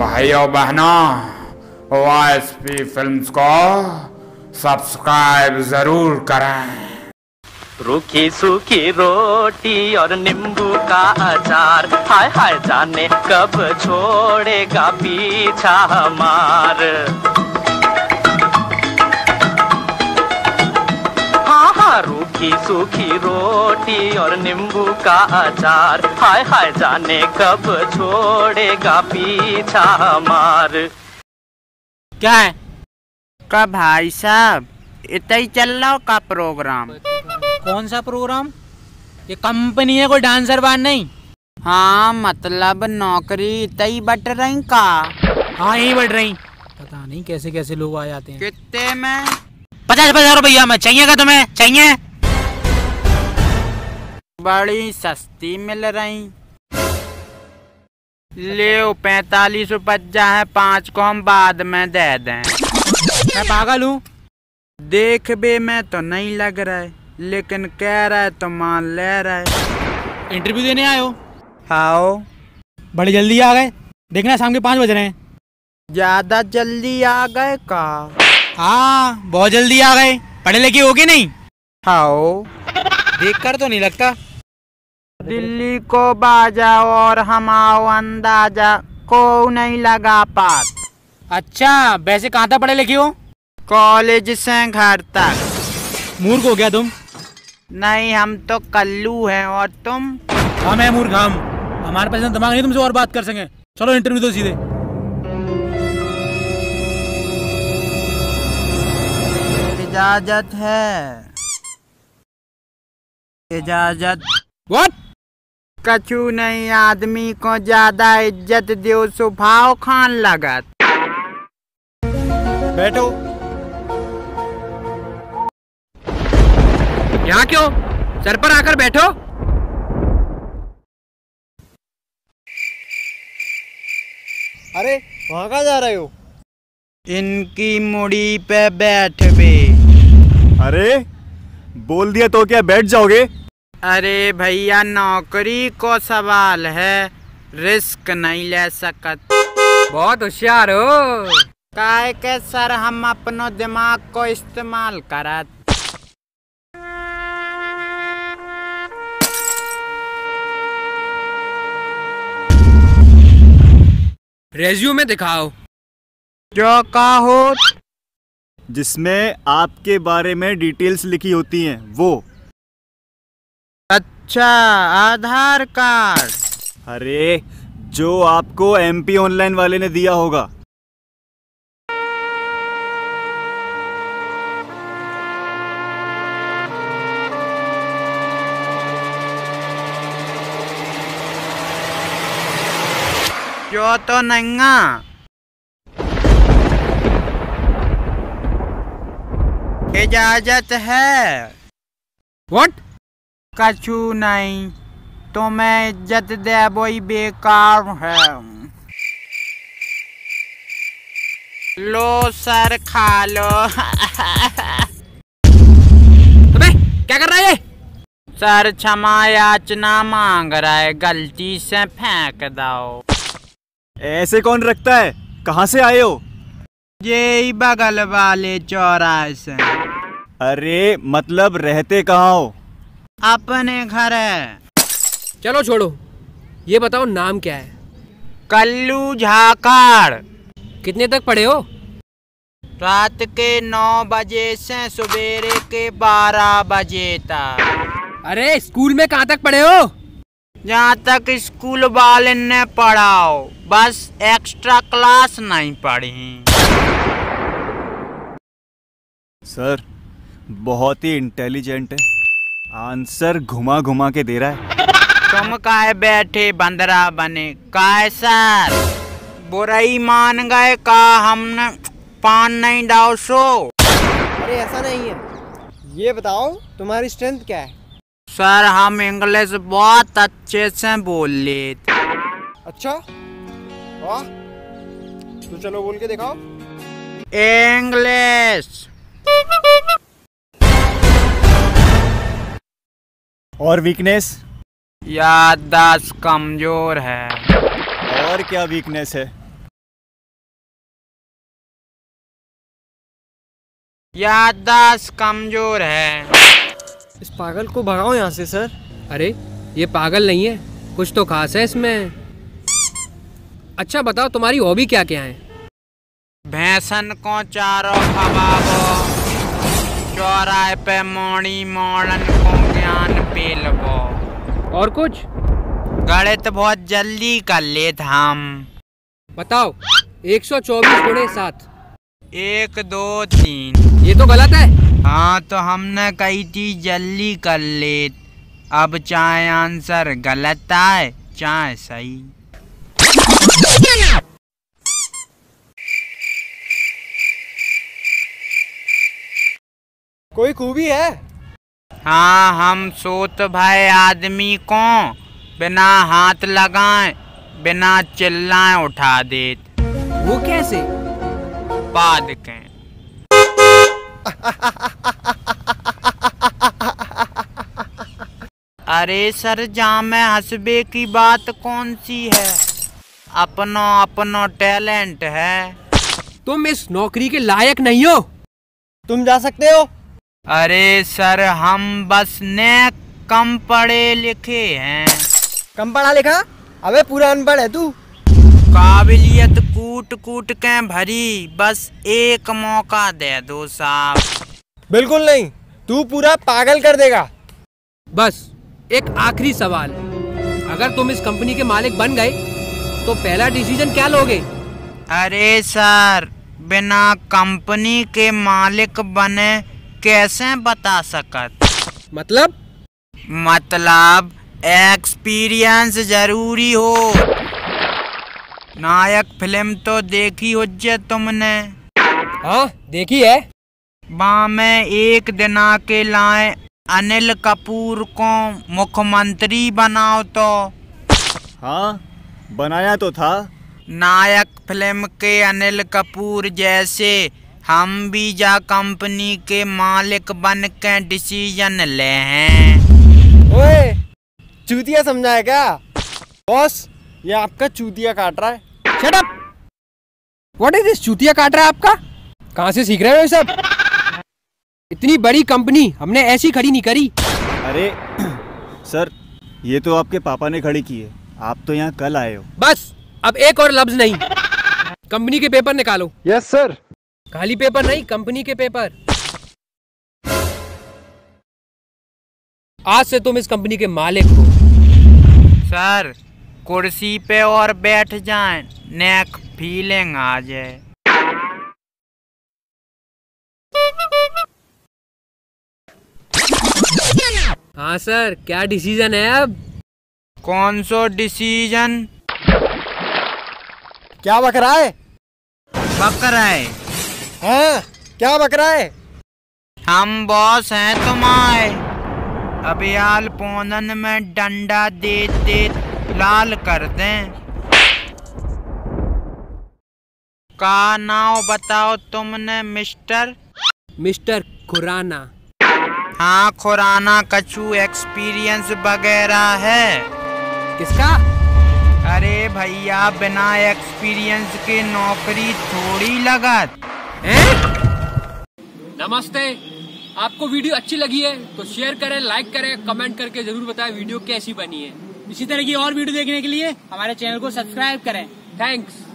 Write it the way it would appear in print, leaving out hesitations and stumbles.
भाइयों बहनों, वाईएसपी फिल्म्स को सब्सक्राइब जरूर करें। रूखी सूखी रोटी और नींबू का अचार, हाय हाय जाने कब छोड़ेगा पीछा हमार। हाँ हाँ, रूखी सूखी रोटी और नींबू का अचार, हाय हाय जाने कब छोड़ेगा पीछा हमार। क्या है? का भाई साहब, इतना ही चल रहा का प्रोग्राम। कौन सा प्रोग्राम? ये कंपनी है कोई डांसर बार नहीं। हाँ मतलब नौकरी इतना ही बट रही का। हाँ यही बट रही, पता नहीं कैसे कैसे लोग आ जाते हैं। कितने में? 50-50 रुपया में चाहिए का तुम्हें? चाहिए, बड़ी सस्ती मिल रही। ले 45 रुपया है, 5 को हम बाद में दे दें। मैं पागल हूँ? देख बे मैं तो नहीं लग रहा है, लेकिन कह रहा है तो मान ले रहा है। इंटरव्यू देने आए हो? आओ। बड़ी जल्दी आ गए, देखना शाम के 5 बज रहे हैं। ज्यादा जल्दी आ गए का? हाँ बहुत जल्दी आ गए। पढ़े लिखे हो कि नहीं? आओ। देख कर तो नहीं लगता। दिल्ली को बाजा और हम आओ अंदाजा को नहीं लगा पात। अच्छा वैसे कहाँ तक पढ़े लिखे हो? कॉलेज से घर तक। मूर्ख हो गया तुम? नहीं, हम तो कल्लू हैं और तुम? हम है मूर्ख, हम। हमारे पास दिमाग नहीं, तुमसे और बात कर सकें। चलो इंटरव्यू दो सीधे। इजाजत है? इजाजत व्हाट? कछु नहीं, आदमी को ज्यादा इज्जत दियो सुभाव खान लगत। बैठो। यहाँ क्यों? सर पर आकर बैठो। अरे वहाँ कहाँ जा रहे हो? इनकी मुड़ी पे बैठ बे। अरे बोल दिया तो क्या बैठ जाओगे? अरे भैया नौकरी को सवाल है, रिस्क नहीं ले सकत। बहुत होशियार हो। काहे के सर हम अपनो दिमाग को इस्तेमाल करत। रेज्यूमे दिखाओ। जो का हो? जिसमें आपके बारे में डिटेल्स लिखी होती हैं वो। अच्छा आधार कार्ड? अरे जो आपको MP ऑनलाइन वाले ने दिया होगा। जो तो नंगा। इजाजत है? व्हाट? कछु नहीं, तुम्हें इज्जत दे वही बेकार है। लो सर खा लो। अबे क्या कर रहा है? सर क्षमा याचना मांग रहा है, गलती से फेंक दो। ऐसे कौन रखता है? कहाँ से आए हो? ये बगल वाले चौराहे से। अरे मतलब रहते कहाँ हो? अपने घर है। चलो छोड़ो, ये बताओ नाम क्या है? कल्लू झाकड़। कितने तक पढ़े हो? रात के 9 बजे से सवेरे के 12 बजे तक। अरे स्कूल में कहाँ तक पढ़े हो? जहाँ तक स्कूल वाले ने पढ़ाओ, बस एक्स्ट्रा क्लास नहीं पढ़ी। सर बहुत ही इंटेलिजेंट है, आंसर घुमा घुमा के दे रहा है। तुम काहे बैठे बंदरा बने? काहे सर बुराई मान गए का? हमने पान नहीं डाल सो। अरे ऐसा नहीं है, ये बताओ तुम्हारी स्ट्रेंथ क्या है? सर हम इंग्लिश बहुत अच्छे से बोल लेते। अच्छा वाह, तो चलो बोल के दिखाओ। इंग्लिश। और वीकनेस? याददाश्त कमजोर है। और क्या वीकनेस है? याददाश्त कमजोर है। इस पागल को भगाओ यहाँ से सर। अरे ये पागल नहीं है, कुछ तो खास है इसमें। अच्छा बताओ तुम्हारी हॉबी क्या क्या है? भैंसन को चारो खवाबो, चौराहे पे मोड़ी मोड़न को ज्ञान पिलबो। और कुछ? गणित बहुत जल्दी कर लेते हम। बताओ 124 × 7। 1 2 3। ये तो गलत है। हाँ तो हमने कही थी जल्दी कर लेते, अब चाहे आंसर गलत आए चाहे सही। कोई खूबी है? हाँ हम सोत भाई आदमी को बिना हाथ लगाए बिना चिल्लाए उठा देते। वो कैसे? बाद के। अरे सर जामे हंसबे की बात कौन सी है, अपनो अपनो टैलेंट है। तुम इस नौकरी के लायक नहीं हो, तुम जा सकते हो। अरे सर हम बस ने कम पढ़े लिखे हैं। कम पढ़ा लिखा? अबे पूरा अनपढ़ है तू। काबिलियत कूट कूट के भरी, बस एक मौका दे दो साहब। बिल्कुल नहीं, तू पूरा पागल कर देगा। बस एक आखिरी सवाल, अगर तुम इस कंपनी के मालिक बन गए तो पहला डिसीजन क्या लोगे? अरे सर बिना कंपनी के मालिक बने कैसे बता सकत? मतलब एक्सपीरियंस जरूरी हो। नायक फिल्म तो देखी हुज्जे तुमने? हाँ देखी है। वहाँ में एक दिन आके लाए अनिल कपूर को मुख्यमंत्री बनाओ तो। हाँ बनाया तो था। नायक फिल्म के अनिल कपूर जैसे हम भी जा कंपनी के मालिक बन के डिसीजन ले हैं। ओए चूतिया समझाया क्या? बॉस ये आपका चूतिया काट रहा है। Shut up! What is this? चूतिया काट रहा है आपका? कहाँ से सीख रहे हो सब? इतनी बड़ी कंपनी हमने ऐसी खड़ी नहीं करी। अरे सर ये तो आपके पापा ने खड़ी की है, आप तो यहाँ कल आए हो। बस अब एक और लफ्ज नहीं। कंपनी के पेपर निकालो। Yes sir. खाली पेपर नहीं, कंपनी के पेपर। आज से तुम इस कंपनी के मालिक हो। सर कुर्सी पे और बैठ जाएं, नेक फीलिंग आ जाए। हाँ सर क्या डिसीजन है अब? कौन सो डिसीजन? क्या बक रहा है? बक रहा है। हाँ क्या बक रहा है? हम बॉस हैं तुम्हारे। अभी आल पोनन में डंडा दे दे लाल कर दें। का नाम बताओ तुमने? Mister mister Khurana. हाँ खुराना कछु एक्सपीरियंस वगैरह है किसका? अरे भैया बिना एक्सपीरियंस के नौकरी थोड़ी लगत है। नमस्ते, आपको वीडियो अच्छी लगी है तो शेयर करें, लाइक करें, कमेंट करके जरूर बताएं वीडियो कैसी बनी है। इसी तरह की और वीडियो देखने के लिए हमारे चैनल को सब्सक्राइब करें। थैंक्स।